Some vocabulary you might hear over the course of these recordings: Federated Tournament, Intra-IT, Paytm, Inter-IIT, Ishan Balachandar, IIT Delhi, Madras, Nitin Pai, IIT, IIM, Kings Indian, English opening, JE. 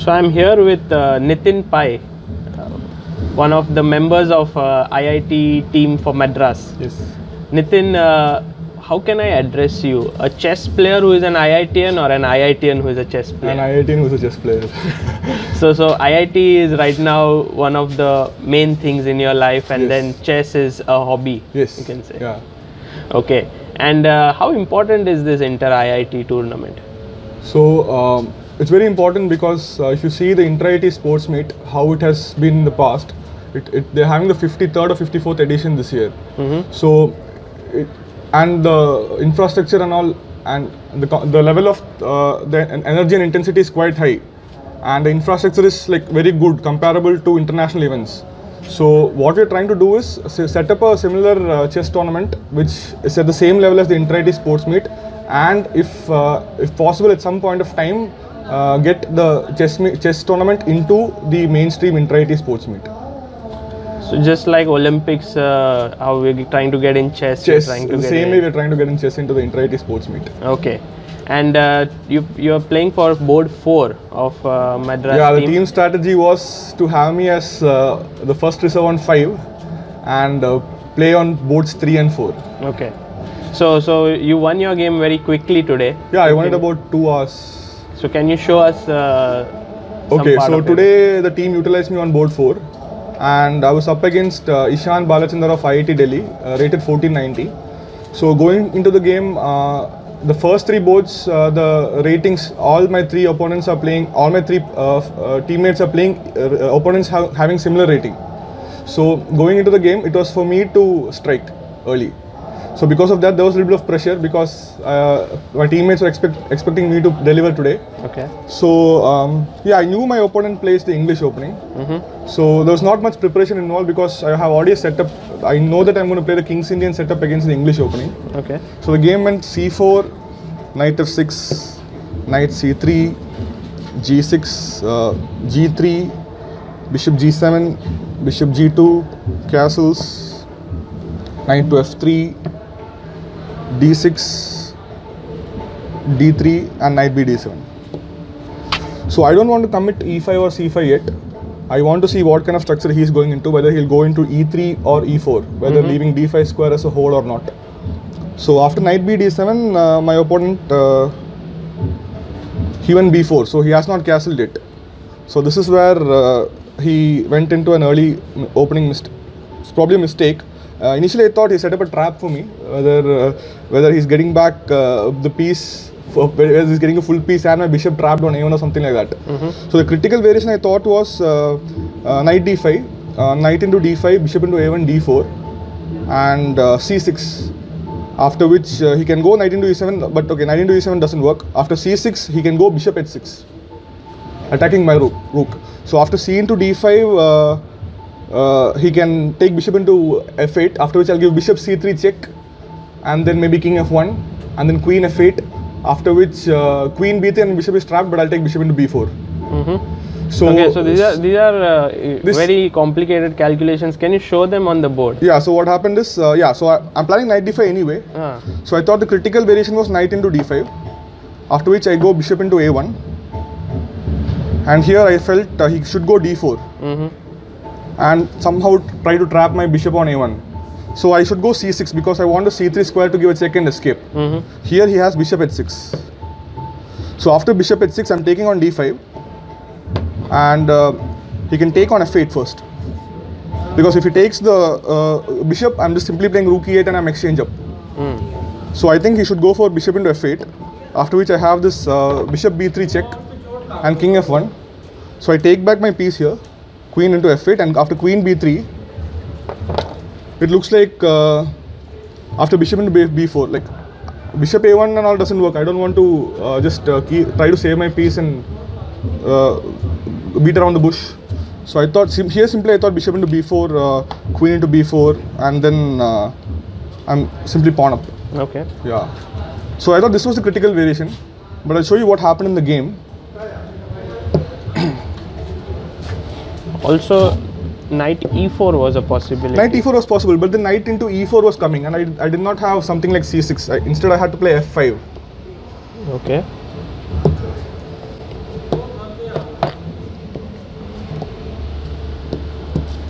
So I'm here with Nitin Pai, one of the members of IIT team for Madras. Yes. Nitin, how can I address you? A chess player who is an IITian or an IITian who is a chess player? An IITian who is a chess player. So IIT is right now one of the main things in your life, and yes, then chess is a hobby. Yes, you can say. Yeah. Okay. And how important is this Inter-IIT tournament? So it's very important because if you see the Intra-IT sports meet, how it has been in the past, they're having the 53rd or 54th edition this year. Mm-hmm. So and the infrastructure and all, and the level of the energy and intensity is quite high, and the infrastructure is like very good, comparable to international events. So what we're trying to do is set up a similar chess tournament which is at the same level as the Intra-IT sports meet, and if possible at some point of time get the chess tournament into the mainstream Intra-IT sports meet. So just like Olympics, how we're trying to get in chess, the same way we're trying to get in chess into the Intra-IT sports meet. Okay. And you're playing for board 4 of Madras team. Yeah, the team strategy was to have me as the first reserve on 5 and play on boards 3 and 4. Okay. So you won your game very quickly today. Yeah, I won it about 2 hours. So can you show us okay, so today the team utilized me on board 4. And I was up against Ishan Balachandar of IIT Delhi, rated 1490. So going into the game, the first 3 boards, the ratings, all my 3 opponents are playing, all my 3 teammates are playing, opponents having similar rating. So going into the game, it was for me to strike early. So because of that, there was a little bit of pressure because my teammates were expecting me to deliver today. Okay. So yeah, I knew my opponent plays the English opening. Mm-hmm. So there was not much preparation involved because I have already set up. I know that I'm going to play the Kings Indian setup against the English opening. Okay. So the game went c4, knight f6, knight c3, g6, g3, bishop g7, bishop g2, castles, knight to f3. d6, d3, and knight b d7. So I don't want to commit e5 or c5 yet. I want to see what kind of structure he's going into, whether he'll go into e3 or e4, whether leaving d5 square as a whole or not. So after knight b d7, my opponent, he went b4, so he has not castled it. So this is where he went into an early opening mistake. It's probably a mistake. Initially I thought he set up a trap for me, whether he's getting back the piece, whether he's getting a full piece and my bishop trapped on a1 or something like that. So the critical variation I thought was knight d5, knight into d5, bishop into a1, d4, and c6, after which he can go knight into e7, but okay, knight into e7 doesn't work. After c6 he can go bishop h6, attacking my rook. So after c into d5, he can take bishop into f8, after which I'll give bishop c3 check, and then maybe king f1, and then queen f8, after which queen b3 and bishop is trapped, but I'll take bishop into b4. Mm-hmm. So okay, so these are very complicated calculations. Can you show them on the board? Yeah. So what happened is, yeah. So I'm planning knight d5 anyway. So I thought the critical variation was knight into d5, after which I go bishop into a1, and here I felt he should go d4. Mm-hmm. And somehow try to trap my bishop on a1. So I should go c6 because I want a c3 square to give a check and escape. Mm-hmm. Here he has bishop h6. So after bishop h6, I'm taking on d5. And he can take on f8 first. Because if he takes the bishop, I'm just simply playing rook e8 and I'm exchange up. Mm. So I think he should go for bishop into f8. After which I have this bishop b3 check and king f1. So I take back my piece here. Queen into f8, and after queen b3, it looks like after bishop into b4, like bishop a1 and all doesn't work. I don't want to just try to save my piece and beat around the bush. So I thought here simply I thought bishop into b4, queen into b4, and then I'm simply pawn up. Okay. Yeah. So I thought this was the critical variation, but I'll show you what happened in the game. Also, knight e4 was a possibility. Knight e4 was possible, but the knight into e4 was coming, and I did not have something like c6. Instead, I had to play f5. Okay.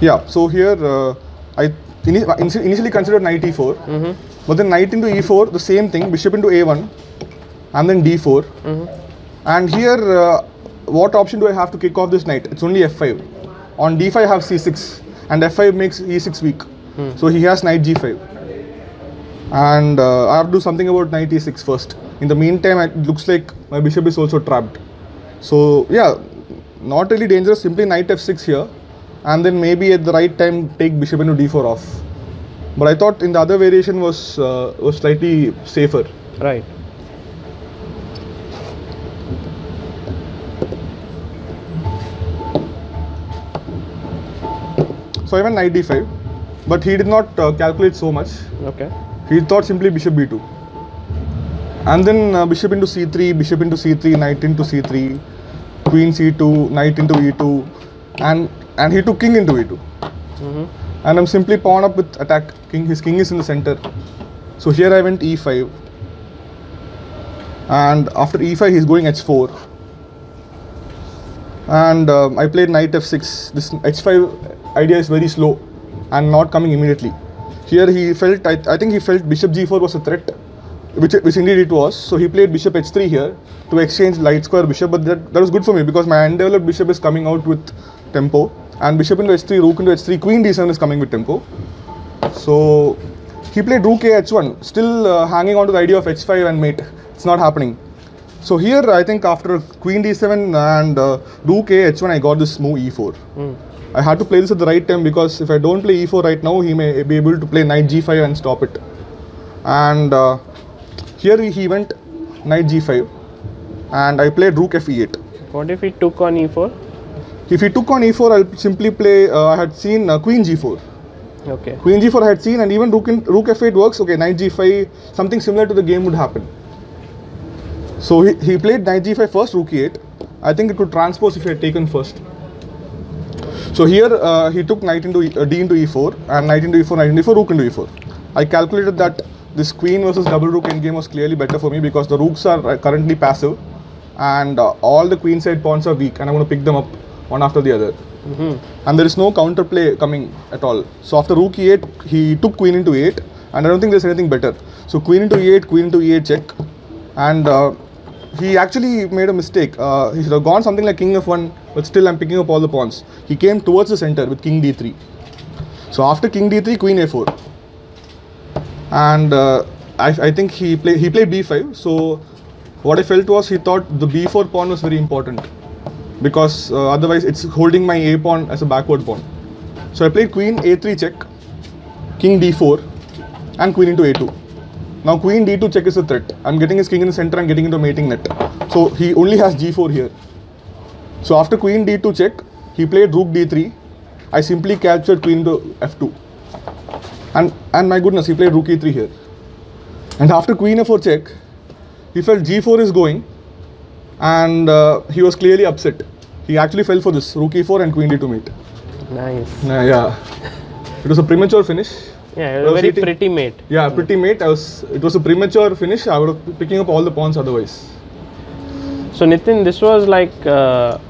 Yeah, so here I initially considered knight e4, but then knight into e4, the same thing, bishop into a1, and then d4. And here, what option do I have to kick off this knight? It's only f5. On d5, I have c6, and f5 makes e6 weak. So he has knight g5. And I have to do something about knight e6 first. In the meantime, it looks like my bishop is also trapped. So yeah, not really dangerous, simply knight f6 here. And then maybe at the right time take bishop into d4 off. But I thought in the other variation was slightly safer. Right. So I went knight d5, but he did not calculate so much. Okay. He thought simply bishop b2. And then bishop into c3, bishop into c3, knight into c3, queen c2, knight into e2, and he took king into e2. And I'm simply pawn up with attack. His king is in the center. So here I went e5. And after e5, he's going h4. And I played knight f6. This h5 idea is very slow and not coming immediately. Here he felt, I think he felt bishop g4 was a threat, which indeed it was. So he played bishop h3 here to exchange light square bishop, but that was good for me because my undeveloped bishop is coming out with tempo, and bishop into h3, rook into h3, queen d7 is coming with tempo. So he played rook a h1, still hanging on to the idea of h5 and mate. It's not happening. So here I think after queen d7 and rook a h1, I got this move e4. I had to play this at the right time because if I don't play e4 right now, he may be able to play knight g5 and stop it. And here he went knight g5, and I played rook f8. What if he took on e4? If he took on e4, I'll simply play, I had seen queen g4. Okay. Queen g4 I had seen, and even rook f8 works. Okay, knight g5, something similar to the game would happen. So he played knight g5 first, rook e8. I think it would transpose if he had taken first. So here he took knight into d into e4, and knight into e4, rook into e4. I calculated that this queen versus double rook endgame was clearly better for me because the rooks are currently passive, and all the queenside pawns are weak, and I'm going to pick them up one after the other. And there is no counterplay coming at all. So after rook e8, he took queen into e8, and I don't think there's anything better. So queen into e8 check, and he actually made a mistake. He should have gone something like king f1, but still I'm picking up all the pawns. He came towards the center with king d3. So after king d3, queen a4. And I think he played b5. So what I felt was he thought the b4 pawn was very important because otherwise it's holding my a pawn as a backward pawn. So I played queen a3 check, king d4, and queen into a2. Now queen d2 check is a threat. I'm getting his king in the center and getting into a mating net. So he only has g4 here. So after queen d2 check, he played rook d3. I simply captured queen into f2. And my goodness, he played rook e3 here. And after queen f4 check, he felt g4 is going, and he was clearly upset. He actually fell for this, rook e4 and queen d2 mate. Nice. Yeah. It was a premature finish. Yeah, a very pretty mate. Yeah, pretty mate. It was a premature finish. I would have picking up all the pawns otherwise. So Nitin, this was like a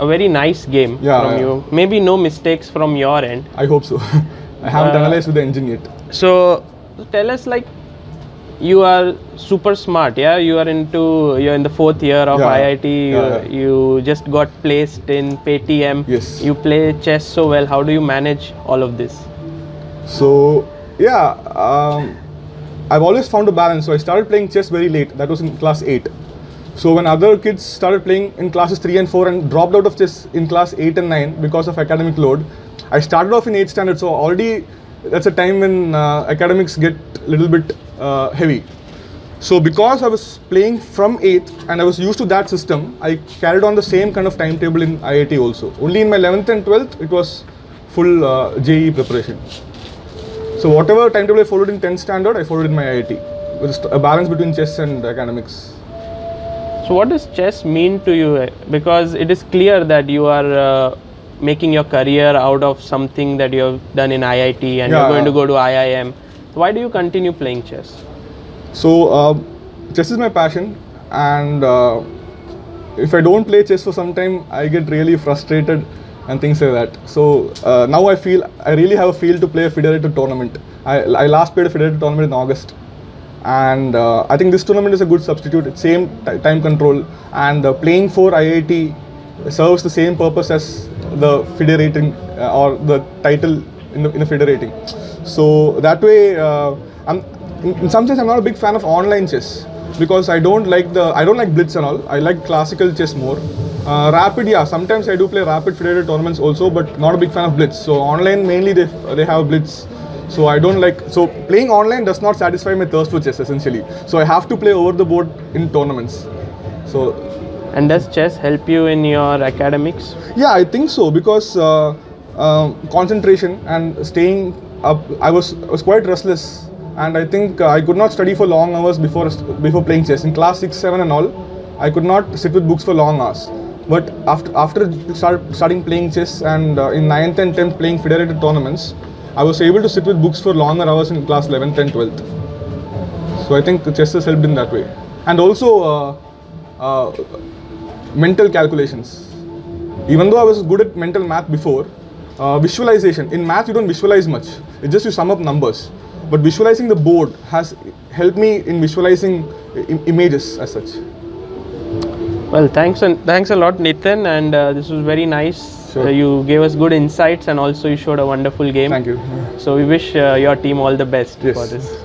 very nice game from you. Maybe no mistakes from your end. I hope so. I haven't analyzed with the engine yet. So tell us, like, you are super smart, yeah? You're in the fourth year of IIT. You just got placed in Paytm. Yes. You play chess so well. How do you manage all of this? So yeah, I've always found a balance. So I started playing chess very late. That was in class 8. So when other kids started playing in classes 3 and 4 and dropped out of chess in class 8 and 9 because of academic load, I started off in 8th standard, so already that's a time when academics get a little bit heavy. So because I was playing from 8th and I was used to that system, I carried on the same kind of timetable in IIT also. Only in my 11th and 12th, it was full JE preparation. So whatever timetable I followed in 10th standard, I followed in my IIT, with a balance between chess and academics. So what does chess mean to you? Because it is clear that you are making your career out of something that you have done in IIT, and you're going to go to IIM. Why do you continue playing chess? So chess is my passion, and if I don't play chess for some time, I get really frustrated and things like that. So now I feel I really have a feel to play a Federated Tournament. I last played a Federated Tournament in August, and I think this tournament is a good substitute. It's same time control, and playing for IIT serves the same purpose as the federating or the title in the federating. So that way, in some sense I'm not a big fan of online chess, because I don't like blitz and all. I like classical chess more. Rapid, yeah, sometimes I do play rapid federated tournaments also, but not a big fan of blitz. So online mainly they have blitz. So I don't like, so playing online does not satisfy my thirst for chess essentially. So I have to play over the board in tournaments. So, and does chess help you in your academics? Yeah, I think so, because concentration and staying up, I was quite restless, and I think I could not study for long hours before playing chess. In class 6, 7 and all, I could not sit with books for long hours. But after starting playing chess, and in 9th and 10th playing federated tournaments, I was able to sit with books for longer hours in class 11th and 12th. So I think chess has helped in that way. And also mental calculations. Even though I was good at mental math before, visualization. In math you don't visualize much, it's just you sum up numbers. But visualizing the board has helped me in visualizing images as such. Well, thanks a lot, Nitin, and this was very nice. Sure. You gave us good insights, and also you showed a wonderful game. Thank you. So we wish your team all the best. Yes. For this.